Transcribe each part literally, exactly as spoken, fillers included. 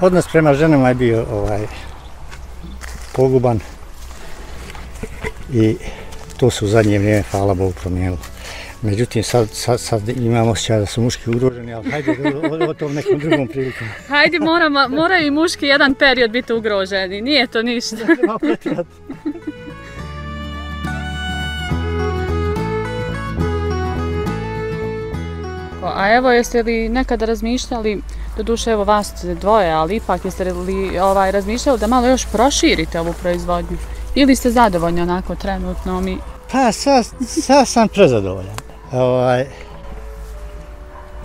Odnos prema ženama je bio ovaj, poguban i to se u zadnje vrijeme, hvala Bogu, promijenilo. Međutim, sad, sad, sad imam osjećaj da su muški ugroženi, ali hajde o, o tom nekom drugom prilikom. Hajde, moramo, moraju i muški jedan period biti ugroženi, nije to ništa. A evo, jeste li nekada razmišljali, doduše evo vas dvoje, ali ipak jeste li ovaj, razmišljali da malo još proširite ovu proizvodnju? Ili ste zadovoljni onako trenutno mi? Pa, sad sa sam prezadovoljan. Ovaj,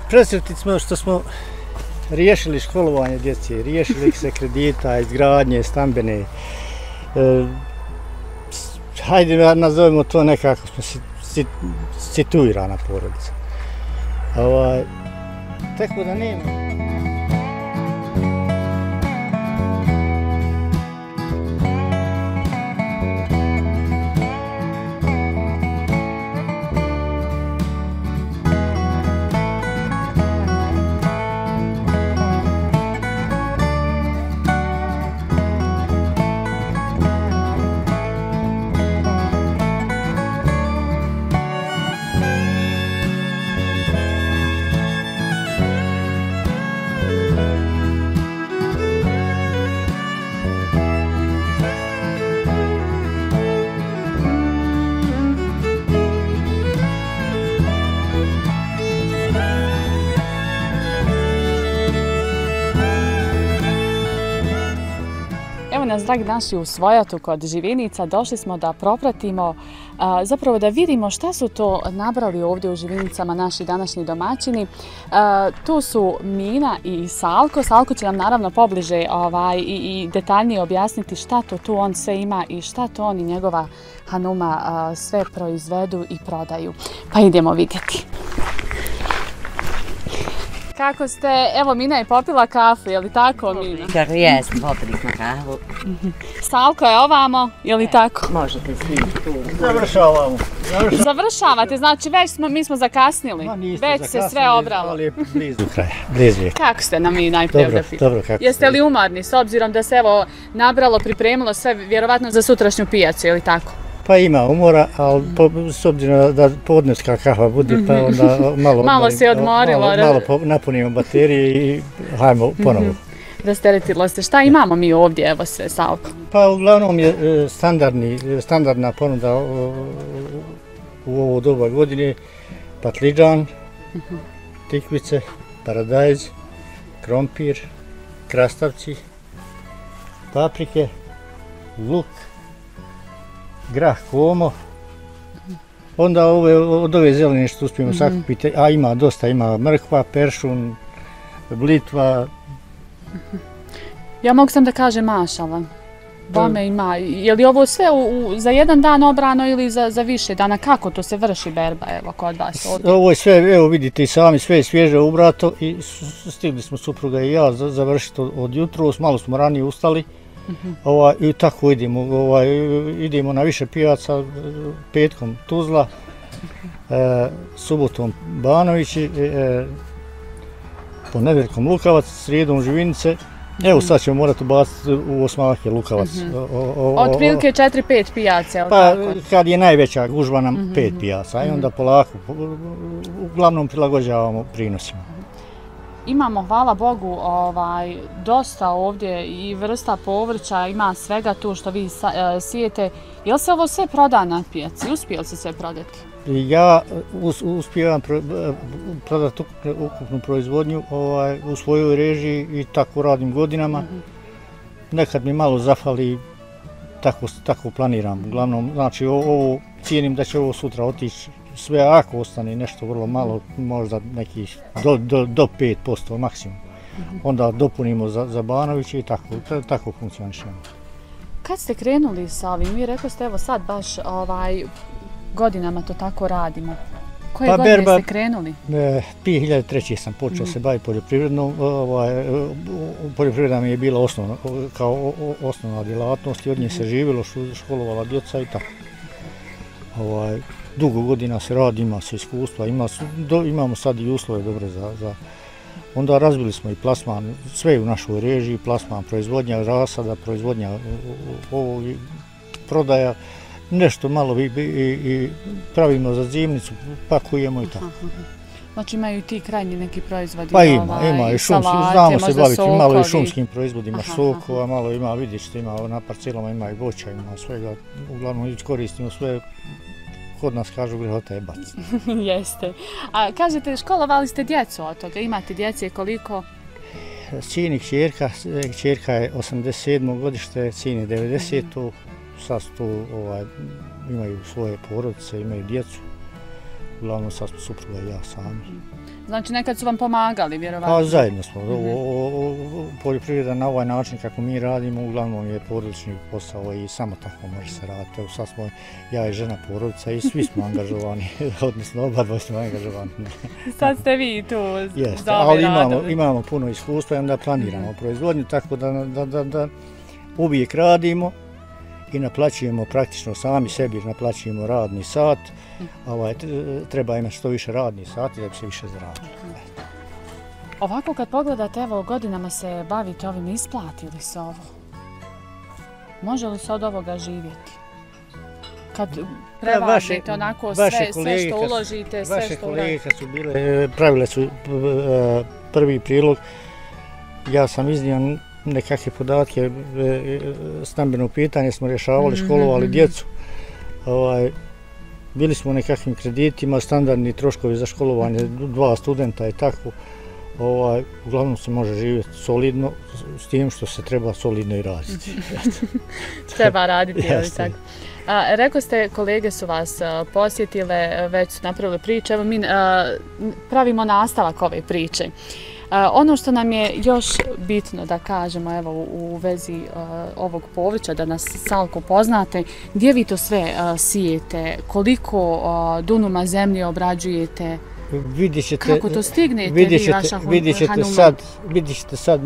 presretni smo što smo riješili školovanje djece, riješili se kredita, izgradnje, stambene. E, hajde, nazovemo to nekako, smo situirana porodica. Ovaj, tako da nema. Nas, dragi naši, u Svojatu kod Živinica došli smo da propratimo, a, zapravo da vidimo šta su to nabrali ovdje u Živinicama naši današnji domaćini. A, tu su Mina i Salko. Salko će nam naravno pobliže ovaj, i, i detaljnije objasniti šta to tu on sve ima i šta to on i njegova hanuma a, sve proizvedu i prodaju. Pa idemo vidjeti. Kako ste? Evo, Mina je popila kafu, je li tako, Mina? Kako jest, popili smo kafu. Salko je ovamo, je li e, tako? Možete s njim tu. Završavamo. Završavamo. Završavate, znači već smo, mi smo zakasnili. No, već zakasnili, se sve obralo. Ali je blizu kraja, blizu je. Kako ste nam i najprijografili? Dobro, dobro, kako ste? Jeste li umorni, s obzirom da se evo nabralo, pripremilo sve, vjerovatno za sutrašnju pijacu, je li tako? Pa ima umora, ali po, s obzirom da podneska kafa bude, pa onda malo, malo se odmorilo, malo, malo po, napunimo baterije i hajmo ponovo. Rasteretilo se. Šta imamo mi ovdje, evo sve, Salko? Pa uglavnom je standardni, standardna ponuda u, u ovo doba godine, patliđan, tikvice, paradajz, krompir, krastavci, paprike, luk, grah komo, onda ove, od ove zelene što uspijemo sakupiti, a ima dosta, ima mrkva, peršun, blitva. Ja mogu sam da kažem mašala, bome ima. Je li ovo sve u, za jedan dan obrano ili za, za više dana? Kako to se vrši berba, evo, kod vas ovdje? Ovo je sve, evo vidite i sami, sve je svježe ubrato i stigli smo supruga i ja završiti od jutros, malo smo ranije ustali. Uh-huh. Ova, i tako idemo, ova, idemo na više pijaca, Petkom Tuzla, uh-huh. e, Subotom Banovići, e, Ponedjeljkom Lukavac, Srijedom Živinice. Uh-huh. Evo sad ćemo morati baciti u osmake Lukavac. Uh-huh. Od prilike četiri pet pijaca, pa, tako? Kad je najveća gužba nam uh-huh. pet pijaca, uh-huh. i onda polako, uglavnom prilagođavamo prinosima. Imamo, hvala Bogu, ovaj, dosta ovdje i vrsta povrća, ima svega tu što vi sijete. Je li se ovo sve proda na pijaci? Uspije li se sve prodati? Ja us, uspijevam prodati ukupnu proizvodnju ovaj, u svojoj režiji i tako radim godinama. Mm-hmm. Nekad mi malo zafali, tako, tako planiram. Uglavnom, znači, ovo, cijenim da će ovo sutra otići. Sve ako ostane nešto vrlo malo, možda nekih do, do, do pet posto maksimum, onda dopunimo za, za Banovića i tako, tako funkcionišemo. Kad ste krenuli sa ovim, vi rekli ste evo sad baš ovaj, godinama to tako radimo. Koje pa godine berba, ste krenuli? E, dvije hiljade treće sam počeo mm. se baviti poljoprivrednom. Ovaj, poljoprivreda mi je bila osnovna, kao osnovna djelatnost i od nje mm. se živjelo, školovala djeca i tako. Ovaj, dugo godina se radi, ima se iskustva, ima, do, imamo sad i uslove dobre za, za, Onda razbili smo i plasman, sve u našoj režiji, plasman, proizvodnja rasada, proizvodnja ovog prodaja, nešto malo i, i, i pravimo za zimnicu, pakujemo i tako. Znači imaju i ti krajnji neki proizvodi? Pa ima, ovaj, ima i šumski, salate, znamo se baviti, sokovi. Malo i šumskim proizvodima, aha, sokova, aha. Malo ima, vidiš, ima na parcelama, ima i voća, ima svega, uglavnom koristimo sve. Kod nas kažu grehota je bac. Jeste. A kažete, školovali ste djecu od toga, imate djece koliko? Sin i kćerka, kćerka je osamdeset sedmo godište, sin je devedeseto Mm-hmm. Sad tu ovaj, imaju svoje porodice, imaju djecu. Uglavnom sad smo supruga i ja sami. Znači nekad su vam pomagali, vjerovatno? Pa zajedno smo. Mm-hmm. Poljoprivreda na ovaj način kako mi radimo, uglavnom je porodični posao i samo tako može se raditi. Evo sad smo, ja i žena porodica i svi smo angažovani, odnosno oba dvoje smo angažovani. Sad ste vi tu zove ali imamo, imamo puno iskustva i onda planiramo mm-hmm. proizvodnju, tako da, da, da, da uvijek radimo. I naplaćujemo praktično sami sebi, naplaćujemo radni sat, ovaj, treba imati što više radni sat da bi se više zaradili. Ovako kad pogledate, evo godinama se bavite ovim, isplati li se ovo? Može li se od ovoga živjeti? Kad prevadite onako sve, sve što uložite, sve što uradite. Vaše kolege kad su bile, pravile su prvi prilog, ja sam iznio nekakve podatke, stambeno pitanje smo rješavali, školovali djecu. Bili smo u nekakvim kreditima, standardni troškovi za školovanje, dva studenta i tako. Uglavnom se može živjeti solidno, s tim što se treba solidno i raditi. Treba raditi, ali tako. A, rekao ste, kolege su vas a, posjetile, već su napravile priče, evo mi a, pravimo nastavak ove priče. A, ono što nam je još bitno da kažemo evo, u vezi a, ovog povrća, da nas Salko poznate, gdje vi to sve a, sijete, koliko a, dunuma zemlje obrađujete, vidjet ćete, kako to stignete vidjet ćete, vi vaša hanuma? Vidjet ćete sad, vidjet ćete sad,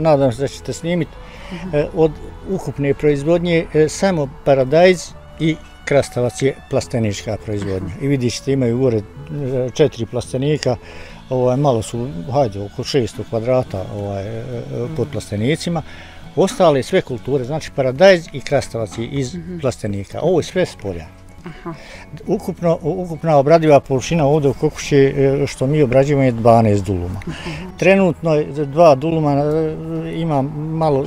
nadam se da ćete snimiti, uh-huh. Od ukupne proizvodnje samo paradajz i krastavac je plastenička proizvodnja. I vidjet ćete, imaju gore četiri plastenika, ovaj, malo su, hajde, oko šesto kvadrata ovaj, pod plastenicima. Ostale sve kulture, znači paradajz i krastavac iz uh-huh. plastenika. Ovo je sve s polja. Aha. Ukupno, ukupna obradiva površina ovdje u Kokući što mi obrađujemo je dvanaest duluma. Aha. Trenutno dva duluma ima malo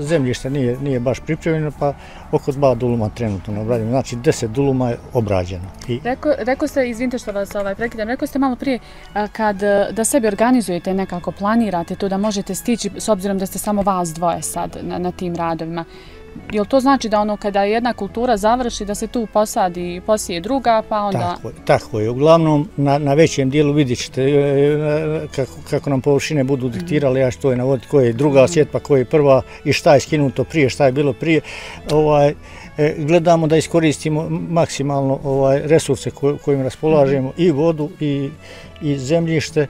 zemljišta, nije, nije baš pripremljeno, pa oko dva duluma trenutno obrađujemo. Znači deset duluma je obrađeno. I... Reko, reko ste, izvinite što vas ovaj prekidam, reko ste malo prije kad da sebi organizujete nekako, planirate to da možete stići s obzirom da ste samo vas dvoje sad na, na tim radovima. Jel to znači da ono kada jedna kultura završi da se tu posadi i posije druga pa onda... Tako je, tako je. Uglavnom na, na većem dijelu vidjet ćete kako, kako nam površine budu diktirali, ja što je navoditi, koja je druga sjetva, koja je prva i šta je skinuto prije, šta je bilo prije. Ovaj, gledamo da iskoristimo maksimalno ovaj, resurse koj, kojim raspolažemo, mm-hmm. i vodu i, i zemljište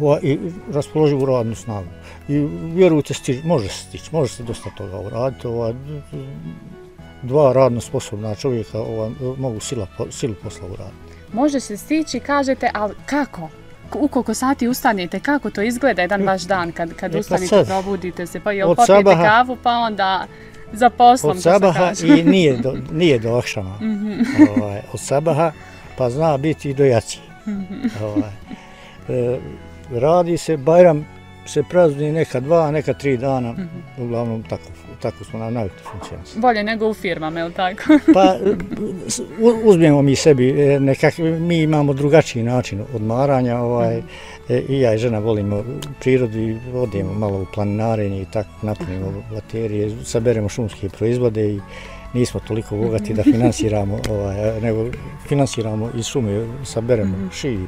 ovaj, i raspoloživu radnu snagu. I vjerujte, stići, može se stići, može se dosta toga uraditi. Ova, dva radno sposobna čovjeka ova, mogu sila, silu posla uraditi. Može se stići, kažete, ali kako? U koliko sati ustanete, kako to izgleda jedan vaš dan kad, kad ustanete, sad, probudite se, pa jel popijete sabaha, kavu, pa onda za poslom, od sabaha i nije do, nije do akšama. Mm-hmm. Ovaj, od sabaha, pa zna biti i do jaci. Mm-hmm. Ovaj, e, radi se, Bajram se prazni neka dva, neka tri dana, mm-hmm. uglavnom tako, tako smo na navikli funkcionalnosti. Bolje nego u firmama, je li tako? Pa uzmijemo mi sebi, nekak, mi imamo drugačiji način odmaranja, ovaj, mm-hmm. i ja i žena volimo prirodu i odijemo malo u planinarenje i tako, napunimo mm-hmm. baterije, saberemo šumske proizvode i nismo toliko bogati da finansiramo, ovaj, nego finansiramo iz šume, saberemo mm-hmm. šiji,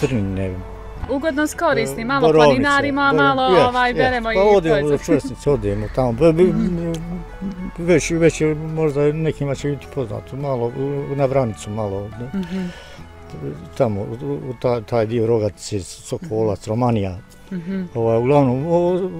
trnin, ne vem. Ugodno skorisni, malo borovnice, planinarima, malo yes, ovaj, yes, beremo yes. Pa i... Odijemo do čvrstnice, odijemo tamo. Već, već možda nekima će biti poznato, malo na Vranicu, malo mm-hmm. tamo, taj, taj dio Rogatice, Sokolac, Romanija. Mm-hmm. Ovaj, uglavnom,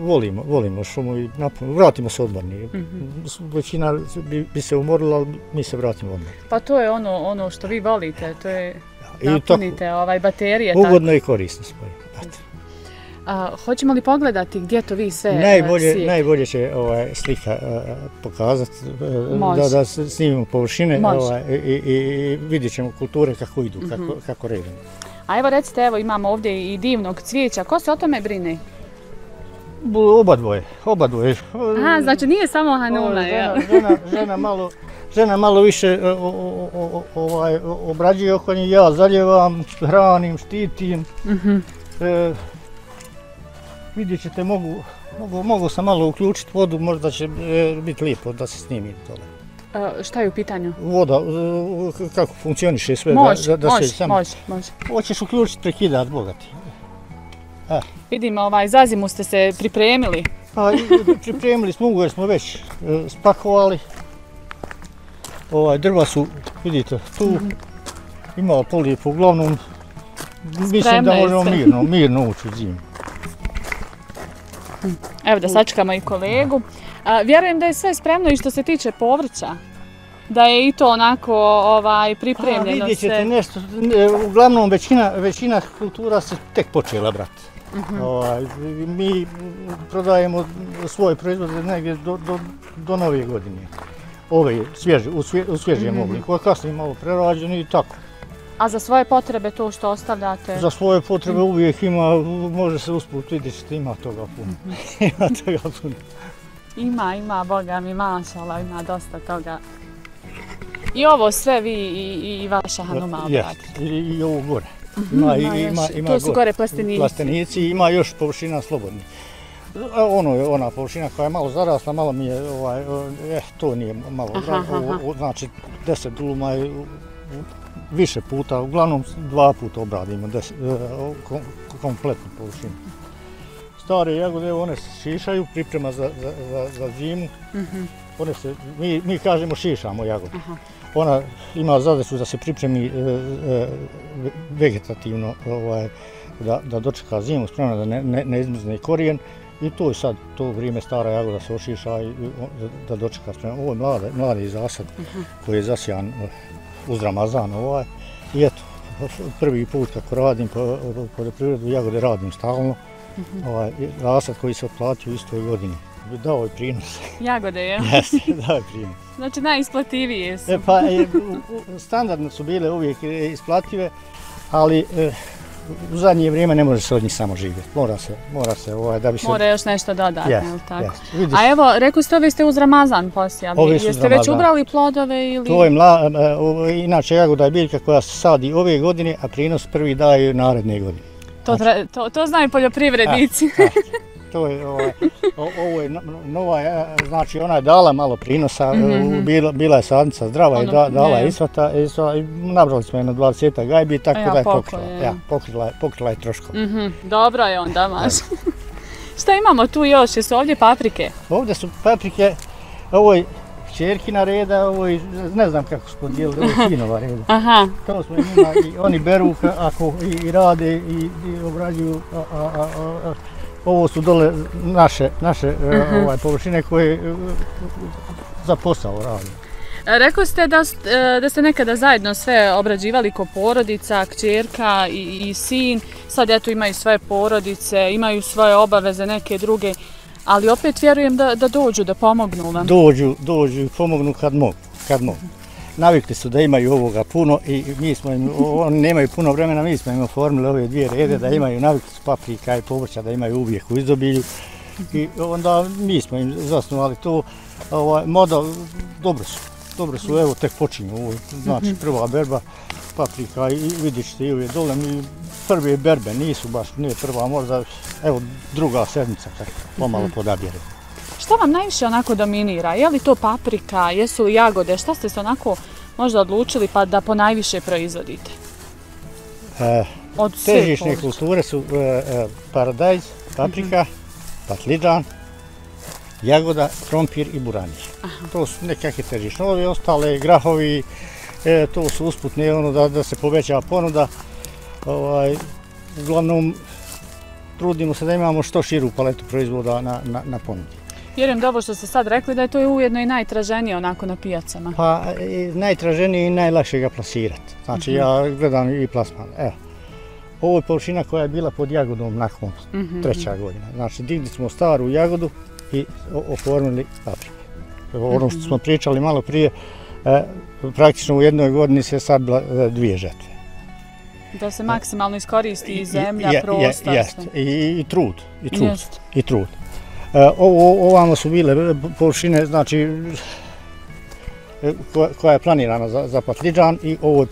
volimo, volimo šumu i napun, vratimo se odmorni. Mm-hmm. Većina bi, bi se umorila, ali mi se vratimo odmorni. Pa to je ono, ono što vi volite, to je... I napunite tako, ovaj, baterije. Ugodno tako. I korisno smo. pogledati. Hoćemo li pogledati gdje to vi sve sijete? Najbolje će slika pokazati, da snimimo površine i vidjet ćemo kulture kako idu, kako redimo. A evo recite, evo imamo ovdje i divnog cvijeća, ko se o tome brine? Oba dvoje, oba dvoje. Aha, znači nije samo Hanula, jel? Žena malo više obrađuje oko njih, ja zaljevam, hranim, štitim. Vidjet ćete, mogu sam malo uključiti vodu, možda će biti lijepo da se snimi to. Šta je u pitanju? Voda, kako funkcioniše sve. Može, može, može. Hoćeš uključiti prekidat, bogati. Vidim, za zimu ste se pripremili. Pripremili smo ugo jer smo već spakovali. Drva su, vidite, tu. Imala polijepo, uglavnom mislim da možemo mirno ući u zimu. Evo da sačekamo i kolegu. Vjerujem da je sve spremno i što se tiče povrća. Da je i to onako pripremljeno. Vidjet ćete nešto, uglavnom većina kultura se tek počela brati. Mi prodajemo svoje proizvode negdje do nove godine. Ove u svježijem obliku, a kasnije malo prerađeni i tako. A za svoje potrebe to što ostavljate? Za svoje potrebe uvijek ima, može se usput vidjeti što ima toga puno. Ima toga puno. Ima, ima, boga mi, mašala, ima dosta toga. I ovo sve vi i vaša Hanuma obradite? I ovo gore. To su gore plastenici. Plastenici, ima još površina slobodnih. Ono je ona površina koja je malo zarasla, malo mi je, eh, to nije malo, znači deset duluma je više puta, uglavnom dva puta obradimo kompletnu površinu. Stare jagode, one se šišaju, priprema za zimu, mi kažemo šišamo jagode. Ona ima zadaću da se pripremi vegetativno, da dočeka zimu, spremna da ne izmrzne korijen. I to je sad, to vrijeme stara jagoda se ošiša i da dočeka spremna. Ovo je mladi zasad koji je zasijan uz Ramazan ovaj. I eto, prvi put kako radim po poljoprivredu, jagode radim stalno. Zasad koji se otplatio u istoj godini. Dao je prinos. Jagode je? Jeste, dao je prinos. Znači najisplativije su. Pa standardno su bile uvijek isplative, ali u zadnje vrijeme ne može se od njih samo živjeti. Mora se, mora se, da bi se... Mora još nešto dodati, je li tako? A evo, rekli ste, ovi ste uz Ramazan posijali. Ovi su uz Ramazan. Jeste već ubrali plodove ili... To je mla... Inače, jagoda je biljka koja se sadi ove godine, a prinos prvi daje naredne godine. To znaju poljoprivrednici. To je, ovo je nova, znači ona je dala malo prinosa, bila je sadnica zdrava i dala je isvata, nabrali smo je na dvadesetak gajbi, tako da je pokrila, pokrila je troškom. Dobro je onda, maš. Šta imamo tu još, jesu ovdje paprike? Ovdje su paprike, ovo je čerkina reda, ovo je, ne znam kako smo podijelili, ovo je sinova reda. Aha. To smo njima, oni beru ako i rade i obrađuju. Ovo su dole naše površine koje za posao radimo. Rekli ste da ste nekada zajedno sve obrađivali ko porodica, kćerka i sin. Sad eto imaju svoje porodice, imaju svoje obaveze neke druge, ali opet vjerujem da dođu, da pomognu vam. Dođu, dođu i pomognu kad mogu, kad mogu. Navikli su da imaju ovoga puno i mi smo im, oni nemaju puno vremena, mi smo im oformili ove dvije rede da imaju, navikli su paprika i povrća da imaju uvijek u izdobilju i onda mi smo im zasnovali to, mada dobro su, dobro su, evo tek počinju, ovo znači prva berba paprika i vidjet ćete i ove dole, mi prve berbe nisu baš, nije prva, možda evo druga sedmica tako pomalo podabjere. Šta vam najviše onako dominira? Je li to paprika, jesu li jagode? Šta ste se onako možda odlučili pa da ponajviše proizvodite? Težišne kulture su paradajz, paprika, patlidžan, jagoda, krompir i buranije. To su nekakve težišne. Ove ostale grahovi, to su usputne, ono da se povećava ponuda. Uglavnom, trudimo se da imamo što širu paletu proizvoda na ponudi. Vjerujem da ovo što ste sad rekli da je to ujedno i najtraženije onako na pijacama. Pa najtraženije i najlakše ga plasirati. Znači ja gledam i plasman. Ovo je površina koja je bila pod jagodom nakon treća godina. Znači, digli smo staru jagodu i oformili paprike. Ono što smo pričali malo prije, praktično u jednoj godini se sadila dvije žetve. Da se maksimalno iskoristi zemlja, prostor. Jeste, i trud. I trud. Ovamo su bile površine, znači, koja je planirana za patlidžan i ovo je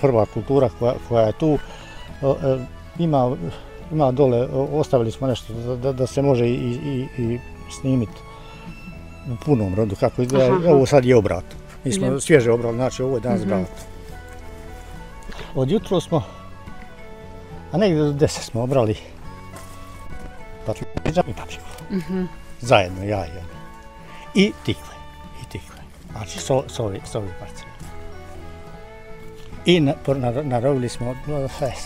prva kultura koja je tu. Ima dole, ostavili smo nešto da se može i snimiti u punom rodu kako izgleda. Ovo sad je obrat. Mi smo svježe obrali, znači ovo je danas brat. Od jutro smo, a negdje do deset smo obrali patlidžan i papriku. Zajedno, ja i jedno. I tikve. Znači, s ovih parcela. I narovili smo,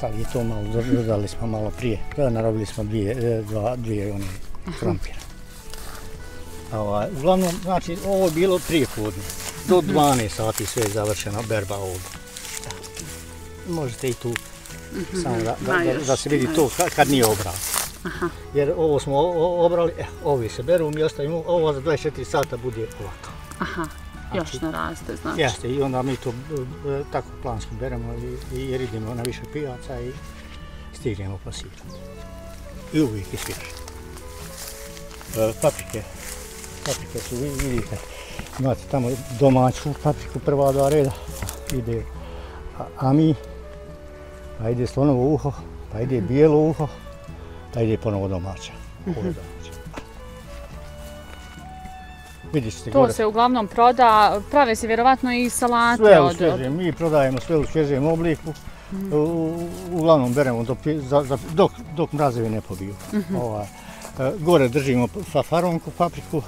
sad je to malo, dodali smo malo prije, narovili smo dvije krampira. Uglavnom, znači, ovo je bilo prije podne. Do dvanaest sati sve je završena berba ovdje. Možete i tu, samo da se vidi to kad nije obrat. Jer ovo smo obrali, ovi se beru, mi ostavimo, ovo za dvadeset četiri sata bude ovako. Aha, još ne raste, znači. Jeste, i onda mi to tako planski beremo jer idemo na više pijaca i stignemo plasirati. I uvijek je svježe. Paprike, paprike su, vidite, imate tamo domaću papriku prva dva reda, ide ami, pa ide slonovo uho, pa ide bijelo uho, pa ide ponovo domaća. To se uglavnom proda, prave se vjerovatno i salate. Sve u svježem, mi prodajemo sve u svježem obliku. Uglavnom beremo dok mrazevi ne pobiju. Gore držimo faronku papriku,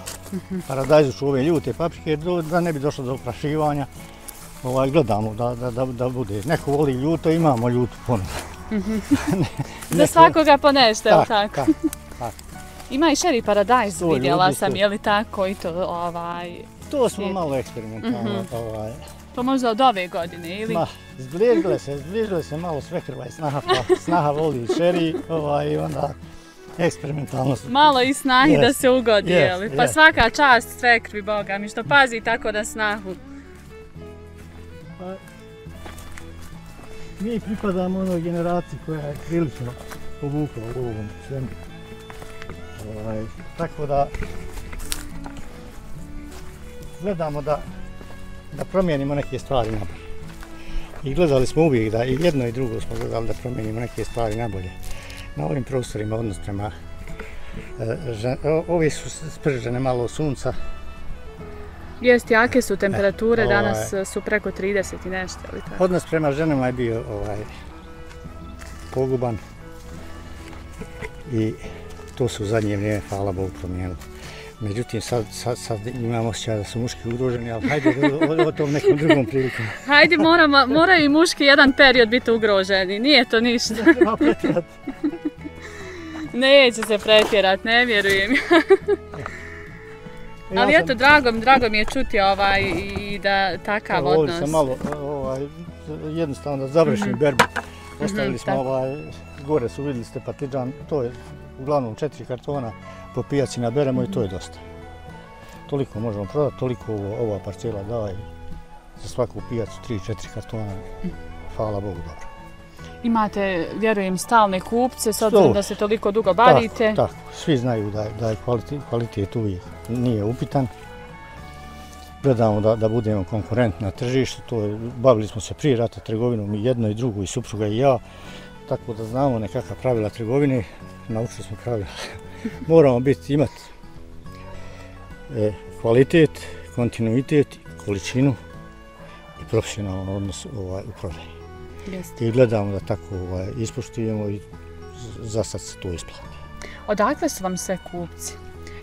paradajzu su ove ljute paprike da ne bi došlo do oprašivanja. Gledamo da bude, neko voli ljuto, imamo ljutu ponovno. Za svakoga po nešto, je li tako? Ima i šeri paradajz, vidjela sam, je li tako i to ovaj... To smo malo eksperimentalno, ovaj... To možda od ove godine, ili? Ma, zbližile se, zbližile se malo svekrva i snaha, pa snaha voli šeri, ovaj, i onda eksperimentalno su... Malo i snahi da se ugodi, je li? Pa svaka čast svekrvi, Boga mi, što pazi tako da snahu. Mi pripadamo onoj generaciji koja je prilično povukla u ovom svemu. Tako da gledamo da promijenimo neke stvari nabolje. I gledali smo uvijek da i jedno i drugo smo gledali da promijenimo neke stvari nabolje. Na ovim prostorima odnos prema ove su spržene malo sunca. Jeste, jake su temperature, danas su preko trideset i nešto. Odnos prema ženama je bio poguban i to se u zadnje vrijeme, hvala Bogu, promijenilo. Međutim, sad imam osjećaj da su muški ugroženi, ali hajde o tom nekom drugom prilikom. Hajde, moraju i muški jedan period biti ugroženi, nije to ništa. Neće se pretjerat, ne vjerujem. Ali eto, drago mi je čuti ovaj i da takav odnos. Ovdje sam malo, jednostavno da završim berbu. Ostavili smo ovaj, gore su vidjeli ste patlidžan, to je... Uglavnom četiri kartona po pijaci naberemo i to je dosta. Toliko možemo prodati, toliko ova parcela daje za svaku pijacu tri četiri kartona. Hvala Bogu, dobro. Imate, vjerujem, stalne kupce, s obzirom da se toliko dugo bavite. Tako, svi znaju da je kvalitet uvijek nije upitan. Gledamo da budemo konkurentni na tržištu, bavili smo se prije rata trgovinom i jedno i drugo, i supruga i ja. Tako da znamo nekakva pravila trgovine, naučili smo pravila. Moramo biti, imati kvalitet, kontinuitet, količinu i profesionalan odnos u prodaju. I gledamo da tako ispoštujemo i za sad se to isplati. Odakle su vam sve kupci?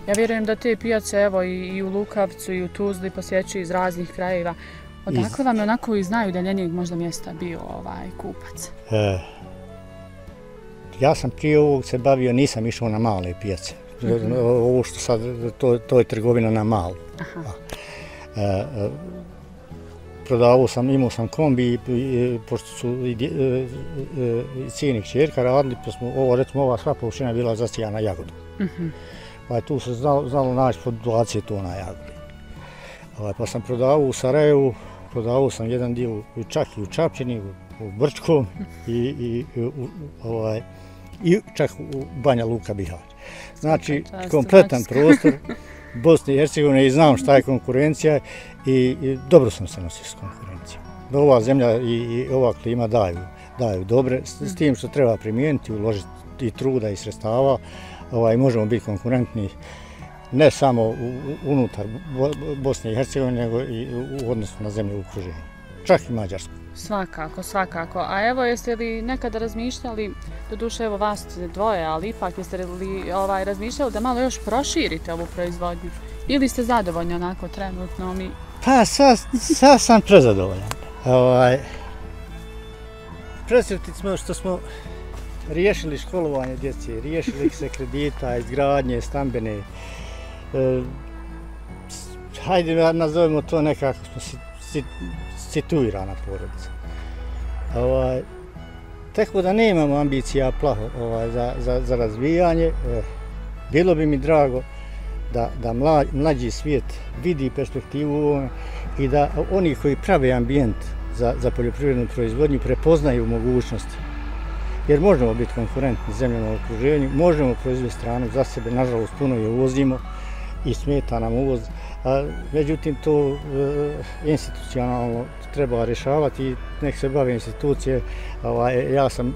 Ja vjerujem da te pijace, evo, i u Lukavcu i u Tuzli posjećuju iz raznih krajeva. Odakle vam je onako i znaju da je njenih možda mjesta bio ovaj kupac? Ja sam prije ovog se bavio, nisam išao na male pijace. Ovo što sad, to je trgovina na malo. prodavao sam, imao sam kombi, pošto su i cijenih čerka radili, pa smo ovo, recimo, ova sva površina bila zasijana jagodom. Pa tu se znalo naći po dvadeset tona jagode. Pa sam prodavao u Sarajevu, prodavao sam jedan dio čak i u Čapljini, u Brčkom i čak u Banjaluka, Bihaću. Znači, kompletan prostor Bosne i Hercegovine i znam šta je konkurencija i dobro sam se nosio s konkurencijom. Ova zemlja i ova klima daju dobre, s tim što treba primijeniti, uložiti i truda i sredstava i možemo biti konkurentni ne samo unutar Bosne i Hercegovine, nego i u odnosu na zemlje u okruženju, čak i Mađarsku. Svakako, svakako. A evo, jeste li nekada razmišljali, doduše evo vas dvoje, ali ipak jeste li ovaj, razmišljali da malo još proširite ovu proizvodnju? Ili ste zadovoljni onako trenutno mi? Pa, sad sa sam prezadovoljan. Ovaj, presretni smo što smo riješili školovanje djece, riješili se kredita, izgradnje, stambene. E, hajde, nazovimo to nekako, smo si, si, situirana porodica. Tako da ne imamo ambicija plaho za razvijanje. Bilo bi mi drago da mlađi svijet vidi perspektivu i da oni koji prave ambijent za poljoprivrednu proizvodnju prepoznaju mogućnosti. Jer možemo biti konkurentni zemljama u okruženju, možemo proizvesti hranu za sebe, nažalost puno je uvozimo i smeta nam uvoz. Međutim, to institucionalno treba rješavati i nek se bave institucije. Ja sam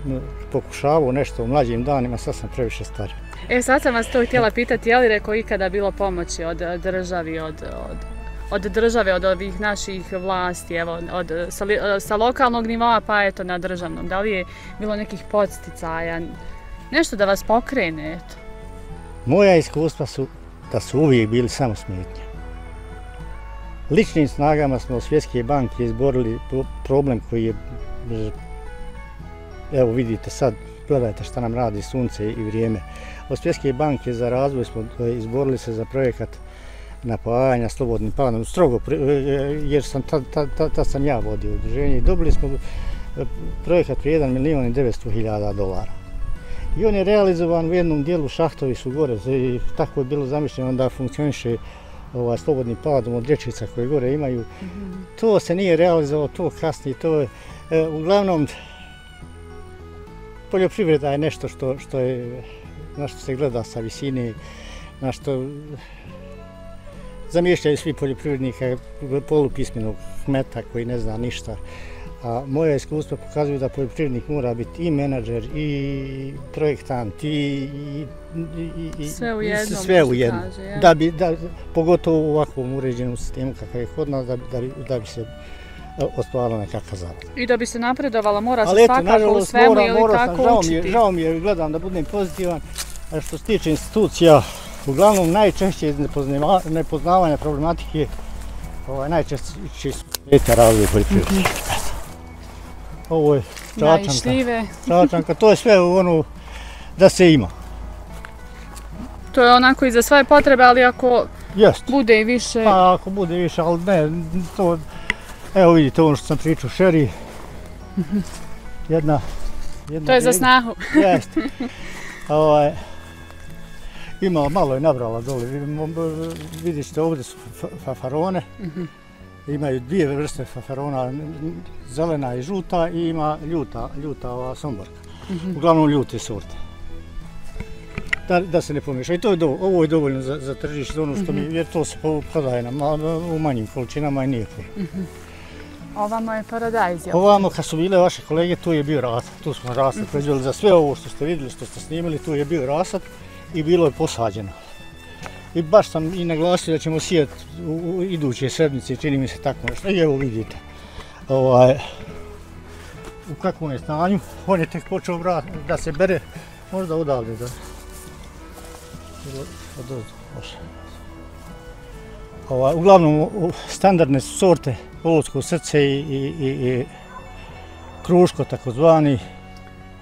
pokušavao nešto u mlađim danima, sad sam previše star. E, sad sam vas to htjela pitati, je li rekao ikada bilo pomoći od državi, od države, od ovih naših vlasti, sa lokalnog nivoa pa eto na državnom? Da li je bilo nekih podsticaja, nešto da vas pokrene? Moja iskustva su da su uvijek bili samo smetnje. Ličnim snagama smo od Svjetske banke izborili problem koji je, evo vidite sad, gledajte šta nam radi sunce i vrijeme. Od Svjetske banke za razvoj smo izborili se za projekat napajanja slobodnim padom, strogo, jer tad sam ja vodio udruženje i dobili smo projekat vrijedan jedan milion i devetsto hiljada dolara. I on je realizovan u jednom dijelu, šahtovi su gore, tako je bilo zamišljeno da funkcioniše slobodnim padom od rječica koje gore imaju. To se nije realizovalo, to kasnije, to je, uglavnom, poljoprivreda je nešto što je, na što se gleda sa visine, na što zamišljaju svi poljoprivrednika, polupismenog kmeta koji ne zna ništa. A moje iskustvo pokazuju da poljoprivrednik mora biti i menadžer, i projektant, i sve u jednom. Pogotovo u ovakvom uređenom sistemu kakav je kod nas, da bi se ostvarila nekakva zarada. I da bi se napredovala, mora se svakako u svemu ili tako učiti. Žao mi je, gledam da budem pozitivan. Što se tiče institucija, uglavnom najčešće iz nepoznavanja problematike, najčešće su smeta razvoja poljoprivrednika. Ovo je čačanka, to je sve ono da se ima. To je onako i za svoje potrebe, ali ako bude i više... Pa ako bude i više, ali ne, to... Evo vidite ono što sam pričao, šeri, jedna... To je za snahu. Jeste. Ima, malo je nabrala dole, vidiš te ovdje su farone. Imaju dvije vrste fafarona, zelena i žuta, i ima ljuta somborka. Uglavnom ljute sorte. Da se ne pomiješaju. Ovo je dovoljno za tržište, jer to se prodaje u manjim količinama i nije puno. Ovamo je paradajz. Ovamo, kad su bile vaše kolege, tu je bio rasad. Tu smo rasad proizveli za sve ovo što ste vidjeli, što ste snimili, tu je bio rasad i bilo je posađeno. I baš sam i naglasio da ćemo sijati u iduće sedmice, čini mi se tako nešto. I evo vidite u kakvom je stanju. On je tek počeo da se bere, možda odavde da... Uglavnom, standardne sorte, Polovsko srce i kruško takozvani,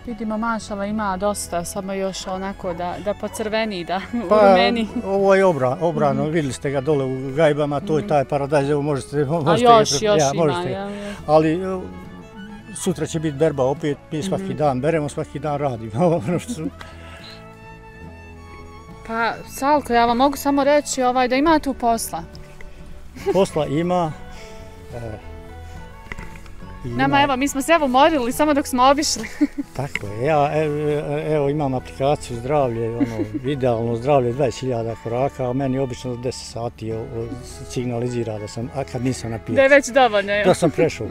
Vidimo, mašala ima dosta, samo još onako da, da pocrveni, da pa, u rumeni. Ovo je obra, obrano, mm. vidjeli ste ga dole u gajbama, to je taj paradajz, evo možete, možete A još, ga, još ja, ima, možete. Ja, ja. Ali sutra će biti berba opet, mi svaki mm. dan beremo, svaki dan radimo. Pa, Salko, ja vam mogu samo reći ovaj, da ima tu posla. Posla ima. E, Ima... Nama, evo, mi smo se evo morili samo dok smo obišli. Tako je, ja evo imam aplikaciju zdravlje, ono, idealno zdravlje dvadeset hiljada koraka, a meni obično deset sati signalizira da sam, a kad nisam napijen. Da je već dovoljno, evo. Da sam prešao,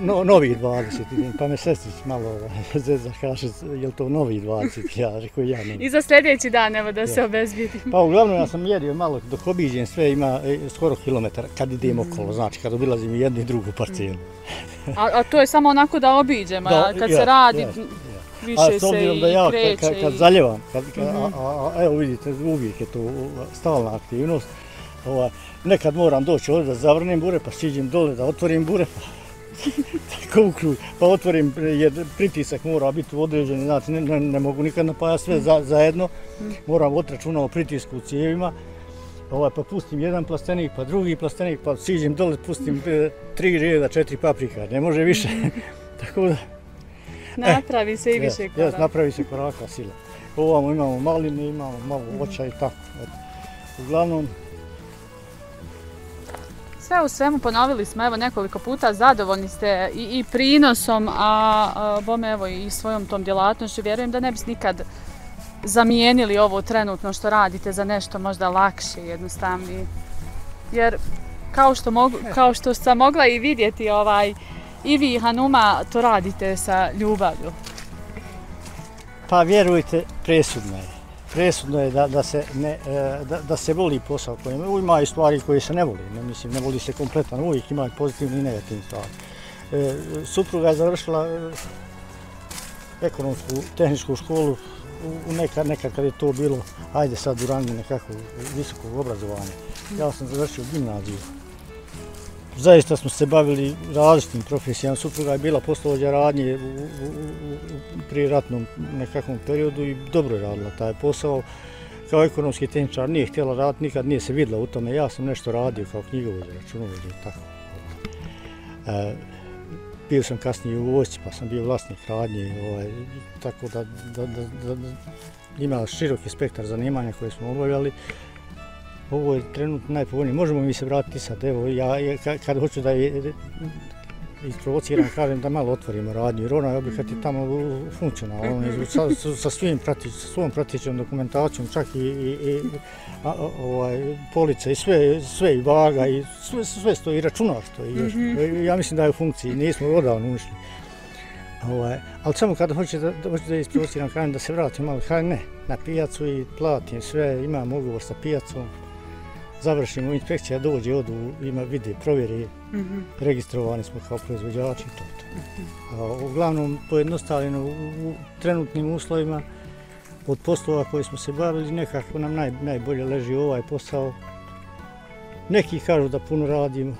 no, novih dvadeset, pa me sestrić malo zezda kaže, je li to novih dvadeset, ja rekao ja ne. I za sljedeći dan, evo, da ja. se obezbijedim. Pa uglavnom ja sam mjerio malo, dok obiđem sve ima skoro kilometar, kad idem okolo, znači kad obilazim jednu i drugu parcelu. A, a to je samo onako da obiđem, da, kad ja, se radi, ja, ja. više se i da ja, kreće. Kad, kad zaljevam, kad, mm -hmm. a, a, evo vidite, uvijek je to stalna aktivnost. Ova, nekad moram doći ovdje da zavrnem bure, pa siđem dole da otvorim bure, pa, tako u krug, pa otvorim jer pritisak mora biti određen, znači ne, ne, ne mogu nikad napajati sve mm -hmm. zajedno, moram otračunati o pritisku u cijevima. Ovaj, pa pustim jedan plastenik, pa drugi plastenik, pa siđem dole, pustim e, tri reda, četiri paprika, ne može više. Tako da... Napravi se eh, i više koraka. Jes, napravi se koraka, sila. Ovamo imamo maline, imamo malo voća i tako. Uglavnom... Sve u svemu ponovili smo evo nekoliko puta, zadovoljni ste i, i prinosom, a, a bome evo i svojom tom djelatnošću. Vjerujem da ne biste nikad zamijenili ovo trenutno što radite za nešto možda lakše, jednostavnije. Jer kao što, mogu, kao što sam mogla i vidjeti ovaj, i vi Hanuma to radite sa ljubavlju. Pa vjerujte, presudno je. Presudno je da, da, se, ne, da, da se voli posao kojim ima i stvari koje se ne voli. Ne, mislim, ne voli se kompletan, uvijek ima pozitivni i negativni stvari. E, supruga je završila ekonomsku, tehničku školu. U neka, neka kad je to bilo, ajde sad u rangu nekako visokog obrazovanja. Ja sam završio gimnaziju. Zaista smo se bavili različitim profesijama. Supruga je bila poslovođa radnje u, u, u, u priratnom nekakvom periodu i dobro je radila taj posao. Kao ekonomski tehničar nije htjela raditi, nikad nije se vidjela u tome. Ja sam nešto radio kao knjigovođa, računovođa i tako. E, Bio sam kasnije u vojsci, pa sam bio vlasnik radnje, ovaj, tako da, da, da, da ima široki spektar zanimanja koje smo obavljali. Ovo je trenutno najpovoljnije. Možemo mi se vratiti sad, evo, ja, ja kad hoću da je isprovociram, kažem da malo otvorimo radnju, jer onaj objekat je tamo funkcionalno, sa, sa, svim pratič, sa svojom pratičnom dokumentacijom, čak i, i, i a, ovaj, polica i sve, sve i vaga, i sve, sve stoji, i računar stoji još. Ja mislim da je u funkciji, nismo odavno ušli. Ovaj, ali samo kada hoću da, da, da isprovociram, kažem da se vratim malo, kažem ne, na pijacu i platim sve, imam ugovor sa pijacom. Završimo, inspekcija dođe, odu, ima vide, provjeri, mm-hmm. registrovani smo kao proizvođači i to. Mm-hmm. A, uglavnom, pojednostavljeno u trenutnim uslovima od poslova koje smo se bavili, nekako nam naj, najbolje leži ovaj posao. Neki kažu da puno radimo,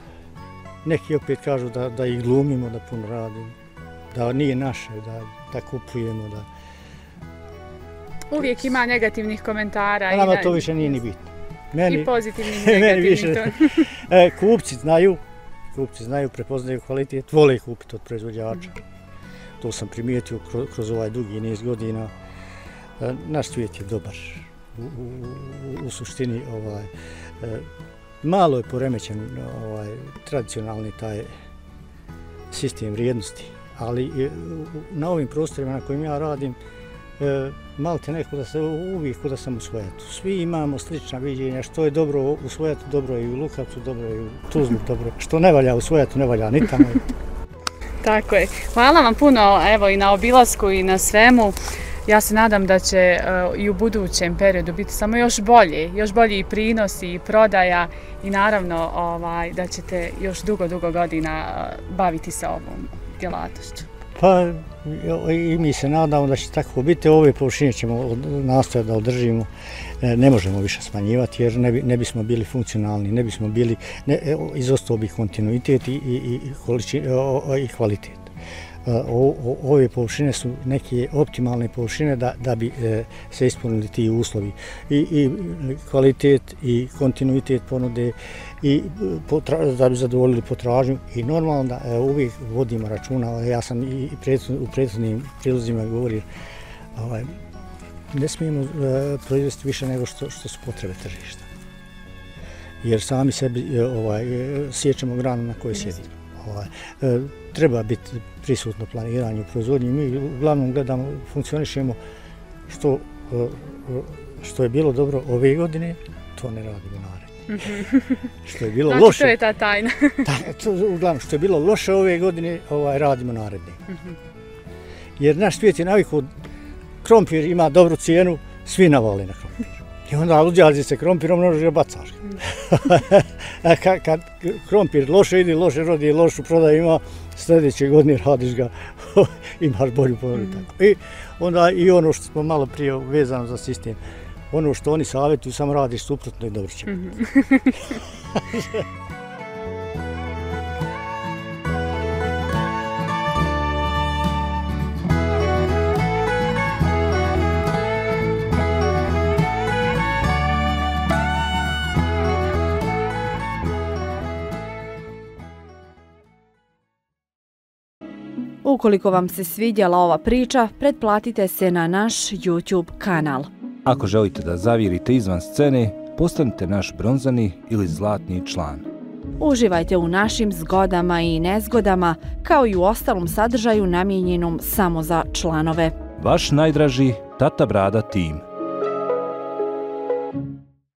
neki opet kažu da, da ih glumimo da puno radimo, da nije naše, da, da kupujemo. Da... Uvijek ima negativnih komentara. A nama to više nije ni bitno. Meni, I pozitivni i negativni više, to. e, kupci znaju, kupci znaju, prepoznaju kvalitet, vole kupiti od proizvođača. Mm. To sam primijetio kroz, kroz ovaj dugi niz godina. E, naš svijet je dobar u, u, u suštini. Ovaj, e, malo je poremećen ovaj, tradicionalni taj sistem vrijednosti, ali e, na ovim prostorima na kojim ja radim, E, malte neko da se uvijek kuda sam u Svojetu. Svi imamo slična viđenja, što je dobro u Svojetu, dobro je i u Lukavcu, dobro je i u Tuzlu, dobro. Što ne valja u Svojetu, ne valja ni tamo. Tako je. Hvala vam puno evo, i na obilasku i na svemu. Ja se nadam da će e, i u budućem periodu biti samo još bolje, još bolji i prinosi i prodaja i naravno ovaj, da ćete još dugo, dugo godina baviti se ovom djelatnošću. Pa i mi se nadamo da će tako biti, ove površine ćemo nastojati da održimo, ne možemo više smanjivati jer ne, bi, ne bismo bili funkcionalni, ne bismo bili, ne, izostao bi kontinuitet i, i, i, količin, i kvalitet. ove površine su neke optimalne površine da bi se ispunili ti uslovi. I kvalitet i kontinuitet ponude i da bi zadovoljili potražnju i normalno da uvijek vodimo računa. Ja sam i u prethodnim prilozima govorio, ne smijemo proizvesti više nego što su potrebe tržišta. Jer sami sebi sjećamo granu na kojoj sjedimo. Treba biti prisutno planiranje u proizvodnji. Mi uglavnom gledamo, funkcionišemo što je bilo dobro ove godine, to ne radimo naredne. Što je bilo loše... Znači to je ta tajna. Uglavnom, što je bilo loše ove godine, radimo naredne. Jer naš svijet je navikao, krompir ima dobru cijenu, svi navale na krompir. I onda luđazi se krompirom množe bacaš. Kad krompir loše ide, loše rodi, lošu prodaju ima, sljedeće godine radiš ga, imaš bolju ponudu. I onda i ono što smo malo prije vezano za sistem, ono što oni savjetuju, samo radiš suprotno i dobro će. Ukoliko vam se svidjela ova priča, pretplatite se na naš YouTube kanal. Ako želite da zavirite izvan scene, postanite naš bronzani ili zlatni član. Uživajte u našim zgodama i nezgodama, kao i u ostalom sadržaju namijenjenom samo za članove. Vaš najdraži Tata Brada tim.